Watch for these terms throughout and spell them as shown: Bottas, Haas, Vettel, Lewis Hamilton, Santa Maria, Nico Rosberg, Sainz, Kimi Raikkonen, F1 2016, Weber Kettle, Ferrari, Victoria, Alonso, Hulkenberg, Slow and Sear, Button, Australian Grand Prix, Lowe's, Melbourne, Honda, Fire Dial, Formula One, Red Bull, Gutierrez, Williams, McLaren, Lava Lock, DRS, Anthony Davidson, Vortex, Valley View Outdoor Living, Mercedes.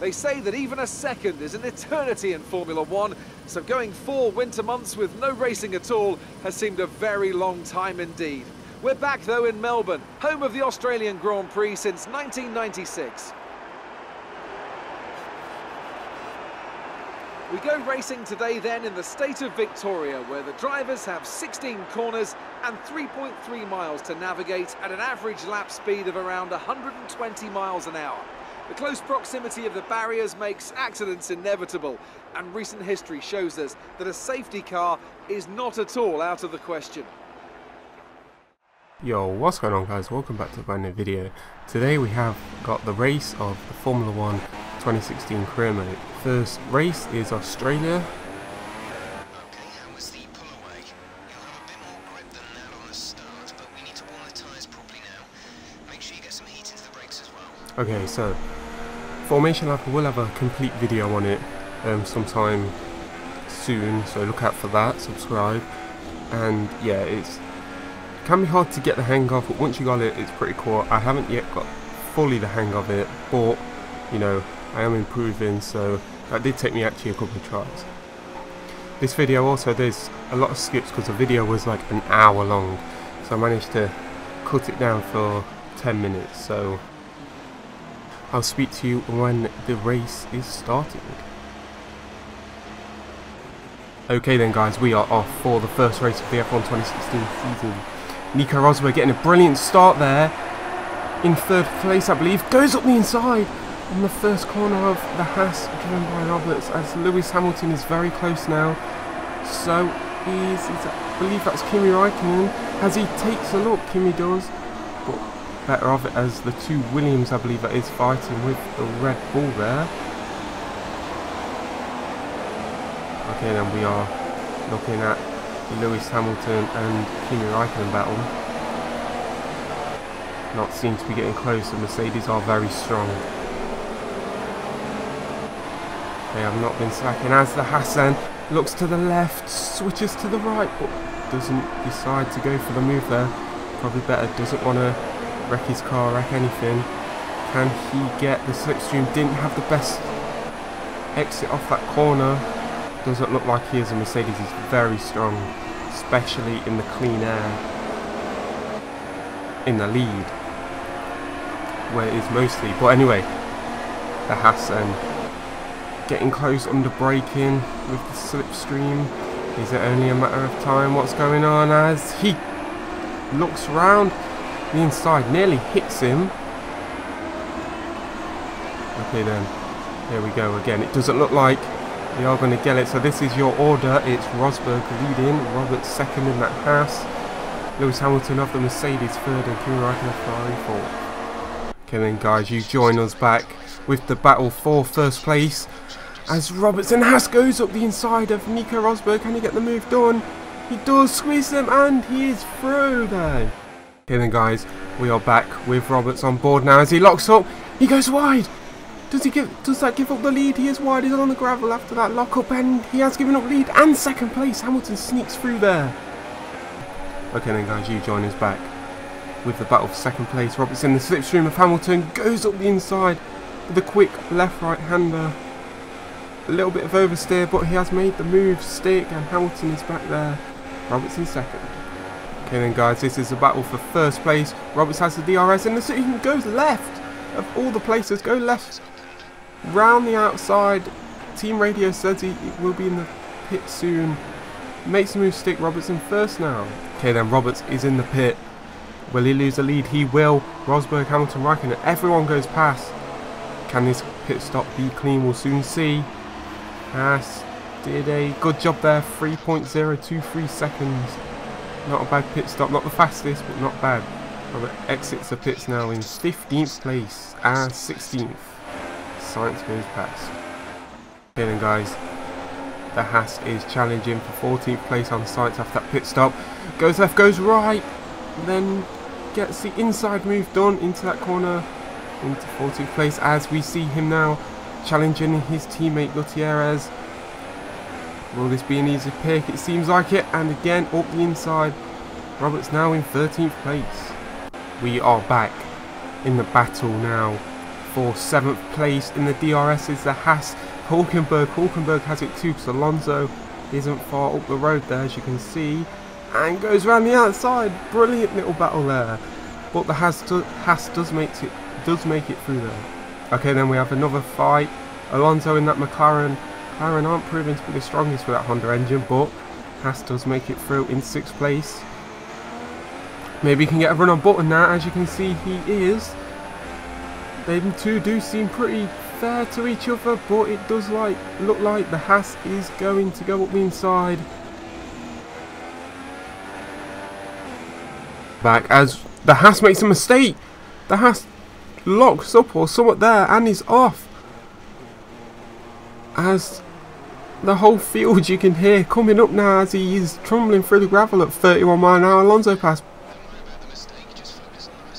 They say that even a second is an eternity in Formula One, so going 4 winter months with no racing at all has seemed a very long time indeed. We're back though in Melbourne, home of the Australian Grand Prix since 1996. We go racing today then in the state of Victoria, where the drivers have 16 corners and 3.3 miles to navigate at an average lap speed of around 120 miles an hour. The close proximity of the barriers makes accidents inevitable, and recent history shows us that a safety car is not at all out of the question. Yo, what's going on guys, welcome back to a brand new video. Today we have got the race of the Formula One 2016 career mode. First race is Australia. Okay, that was the pull away. You'll have a bit more grip than that on the start, but we need to warm the tyres properly now. Make sure you get some heat into the brakes as well. Okay, so formation lap, we'll have a complete video on it sometime soon, so look out for that, subscribe, and yeah, it can be hard to get the hang of, but once you got it, it's pretty cool. I haven't yet got fully the hang of it, but you know, I am improving, so that did take me actually a couple of tries. This video also, there's a lot of skips because the video was like an hour long, so I managed to cut it down for 10 minutes, so I'll speak to you when the race is starting. Okay then guys, we are off for the first race of the F1 2016 season. Nico Rosberg getting a brilliant start there, in 3rd place I believe, goes up the inside on the first corner of the Haas driven by Roberts, as Lewis Hamilton is very close now. So is, I believe that's Kimi Raikkonen, as he takes a look, Kimi does, but better of it as the two Williams, I believe that is, fighting with the Red Bull there. Okay then, we are looking at Lewis Hamilton and Kimi Raikkonen battle. Not seem to be getting close, and Mercedes are very strong. They have not been slacking, as the Hassan looks to the left, switches to the right, but doesn't decide to go for the move there. Probably better, doesn't want to wreck his car, wreck anything. Can he get the slipstream? Didn't have the best exit off that corner. Doesn't look like he is, and Mercedes is very strong, especially in the clean air. In the lead, where it is mostly, but anyway, the Hassan getting close under braking with the slipstream. Is it only a matter of time? What's going on as he looks round the inside, nearly hits him. Okay then, here we go again. It doesn't look like they are going to get it, so this is your order. It's Rosberg leading, Roberts second in that Haas, Lewis Hamilton of the Mercedes third, and Kimi Raikkonen Ferrari fourth. Okay then guys, you join us back with the battle for first place, as Roberts and Haas goes up the inside of Nico Rosberg. Can he get the move done? He does, squeeze them, and he is through there. Okay then guys, we are back with Roberts on board now, as he locks up, he goes wide. Does that give up the lead? He is wide, he's on the gravel after that lock up, and he has given up lead and second place. Hamilton sneaks through there. Okay then guys, you join us back with the battle for second place. Roberts in the slipstream of Hamilton, goes up the inside, the quick left right hander, a little bit of oversteer, but he has made the move stick, and Hamilton is back there, Roberts in second. Okay then guys, this is a battle for first place. Roberts has the DRS and the decision goes left, of all the places, go left round the outside. Team radio says he will be in the pit soon, makes the move stick, Roberts in first now. Okay then, Roberts is in the pit. Will he lose the lead? He will. Rosberg, Hamilton, Raikkonen, everyone goes past. Can this pit stop be clean? We'll soon see. Haas did a good job there, 3.023 seconds. Not a bad pit stop, not the fastest, but not bad. Robert exits the pits now in 15th place, and 16th. Sainz goes past. Okay then guys, the Haas is challenging for 14th place on Sainz after that pit stop. Goes left, goes right, then gets the inside move done into that corner, into 14th place, as we see him now challenging his teammate Gutierrez. Will this be an easy pick? It seems like it, and again up the inside. Roberts now in 13th place. We are back in the battle now for 7th place. In the DRS is the Haas, Hulkenberg has it too because Alonso isn't far up the road there, as you can see, and goes around the outside. Brilliant little battle there, but the Haas does make it through there. Okay, then we have another fight. Alonso in that McLaren. McLaren aren't proving to be the strongest with that Honda engine, but Haas does make it through in 6th place. Maybe he can get a run on Button now. As you can see, he is. They two do seem pretty fair to each other, but it does look like the Haas is going to go up the inside. Back as the Haas makes a mistake. The Haas locks up or somewhat there and is off. As the whole field you can hear coming up now as he is tumbling through the gravel at 31 mile an hour. Alonso passed.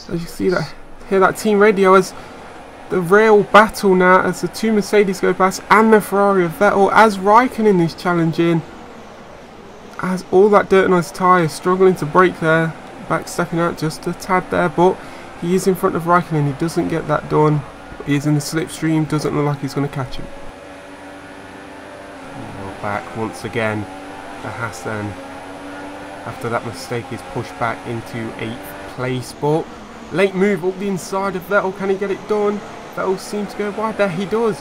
As you see that, hear that team radio as the real battle now as the two Mercedes go past and the Ferrari of Vettel as Raikkonen is challenging. As all that dirt on his tyre, struggling to brake there, back stepping out just a tad there, but he is in front of Raikkonen. He doesn't get that done. He is in the slipstream, doesn't look like he's going to catch him. Well, back once again, the Haas then, after that mistake, is pushed back into 8th place, but late move up the inside of Vettel. Can he get it done? Vettel seems to go wide there. He does.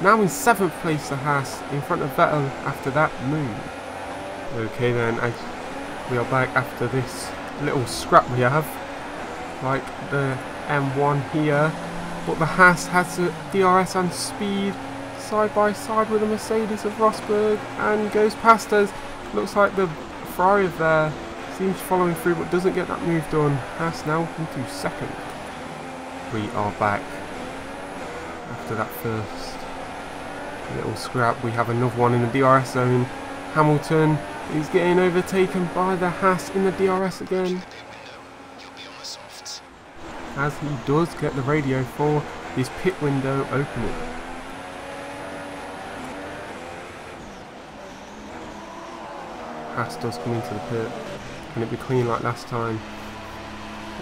Now in 7th place, the Haas in front of Vettel after that move. Okay then, we are back after this little scrap we have, like the M1 here, but the Haas has the DRS and speed side by side with the Mercedes of Rosberg and goes past us. Looks like the Ferrari of there seems following through but doesn't get that move done. Haas now into 2nd. We are back after that first little scrap. We have another one in the DRS zone. Hamilton is getting overtaken by the Haas in the DRS again, as he does get the radio for his pit window opening. Haas does come into the pit. Can it be clean like last time?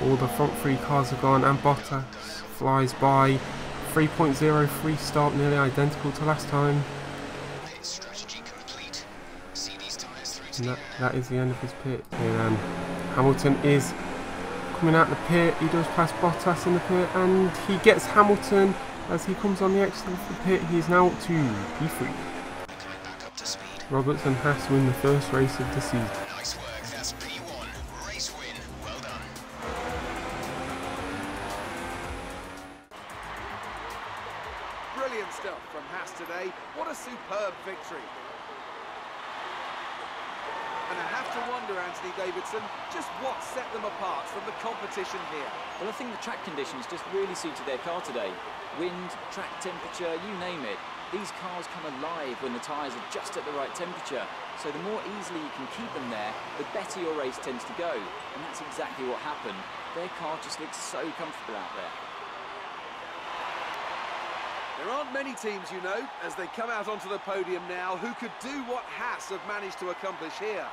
All the front three cars are gone and Bottas flies by. 3.03 start, nearly identical to last time. Pit strategy complete. See these tires through to the end. That is the end of his pit. And Hamilton is coming out the pit. He does pass Bottas in the pit and he gets Hamilton as he comes on the exit of the pit. He is now up to P3. Roberts and Haas win the first race of the season. Nice work, that's P1. Race win. Well done. Brilliant stuff from Haas today. What a superb victory. And I have to wonder, Anthony Davidson, just what set them apart from the competition here? Well, I think the track conditions just really suited their car today. Wind, track temperature, you name it. These cars come alive when the tyres are just at the right temperature. So the more easily you can keep them there, the better your race tends to go. And that's exactly what happened. Their car just looks so comfortable out there. There aren't many teams, you know, as they come out onto the podium now, who could do what Haas have managed to accomplish here.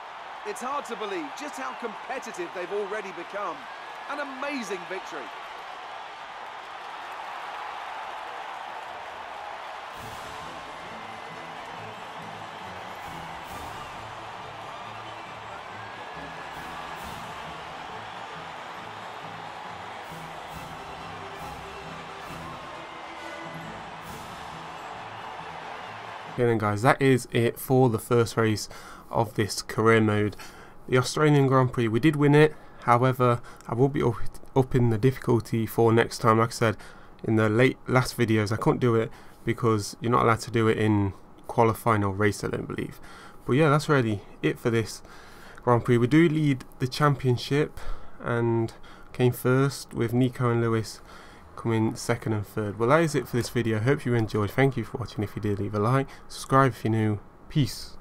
It's hard to believe just how competitive they've already become. An amazing victory. Okay then guys, that is it for the first race of this career mode, the Australian Grand Prix. We did win it, however I will be upping the difficulty for next time. Like I said in the last videos, I couldn't do it because you're not allowed to do it in qualifying or race, I don't believe. But yeah, that's really it for this Grand Prix. We do lead the championship and came first, with Nico and Lewis coming 2nd and 3rd. Well, that is it for this video. Hope you enjoyed. Thank you for watching. If you did, leave a like, subscribe if you're new. Peace.